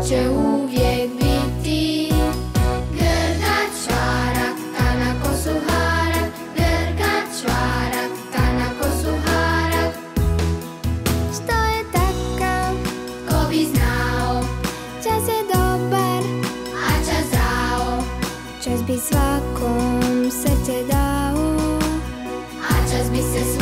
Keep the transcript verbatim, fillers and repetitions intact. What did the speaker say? to će uvijek biti Grga Čvarak, tana kosu harak, Grga Čvarak, tana kosu harak. Što je takav? Ko bi znao? Čas je dobar, a čas zao. Čas bi svakom srce dao, a čas bi se svakom